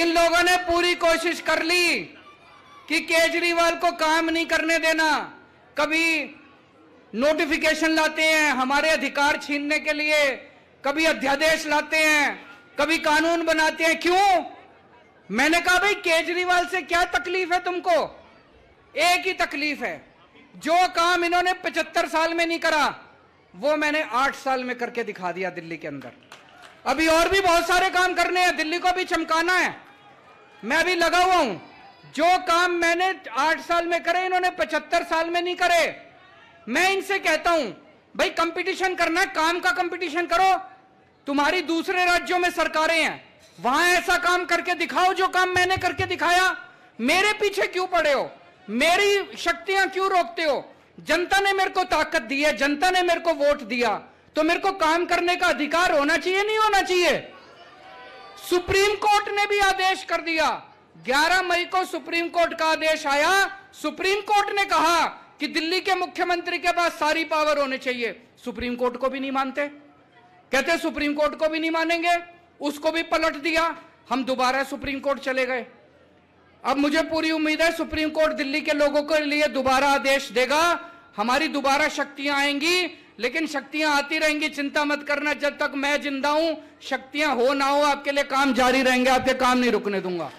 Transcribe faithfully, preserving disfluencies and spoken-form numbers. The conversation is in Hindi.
इन लोगों ने पूरी कोशिश कर ली कि केजरीवाल को काम नहीं करने देना। कभी नोटिफिकेशन लाते हैं हमारे अधिकार छीनने के लिए, कभी अध्यादेश लाते हैं, कभी कानून बनाते हैं। क्यों? मैंने कहा भाई केजरीवाल से क्या तकलीफ है तुमको? एक ही तकलीफ है, जो काम इन्होंने पचहत्तर साल में नहीं करा वो मैंने आठ साल में करके दिखा दिया दिल्ली के अंदर। अभी और भी बहुत सारे काम करने हैं, दिल्ली को भी चमकाना है, मैं अभी लगा हुआ हूं। जो काम मैंने आठ साल में करे इन्होंने पचहत्तर साल में नहीं करे। मैं इनसे कहता हूं भाई कंपटीशन करना है, काम का कंपटीशन करो। तुम्हारी दूसरे राज्यों में सरकारें हैं, वहां ऐसा काम करके दिखाओ जो काम मैंने करके दिखाया। मेरे पीछे क्यों पड़े हो? मेरी शक्तियां क्यों रोकते हो? जनता ने मेरे को ताकत दी है, जनता ने मेरे को वोट दिया, तो मेरे को काम करने का अधिकार होना चाहिए, नहीं होना चाहिए? सुप्रीम कोर्ट ने भी आदेश कर दिया। ग्यारह मई को सुप्रीम कोर्ट का आदेश आया। सुप्रीम कोर्ट ने कहा कि दिल्ली के मुख्यमंत्री के पास सारी पावर होनी चाहिए। सुप्रीम कोर्ट को भी नहीं मानते, कहते सुप्रीम कोर्ट को भी नहीं मानेंगे। उसको भी पलट दिया, हम दोबारा सुप्रीम कोर्ट चले गए। अब मुझे पूरी उम्मीद है सुप्रीम कोर्ट दिल्ली के लोगों के लिए दोबारा आदेश देगा, हमारी दोबारा शक्तियां आएंगी। लेकिन शक्तियां आती रहेंगी, चिंता मत करना, जब तक मैं जिंदा हूं शक्तियां हो ना हो आपके लिए काम जारी रहेंगे, आपके काम नहीं रुकने दूंगा।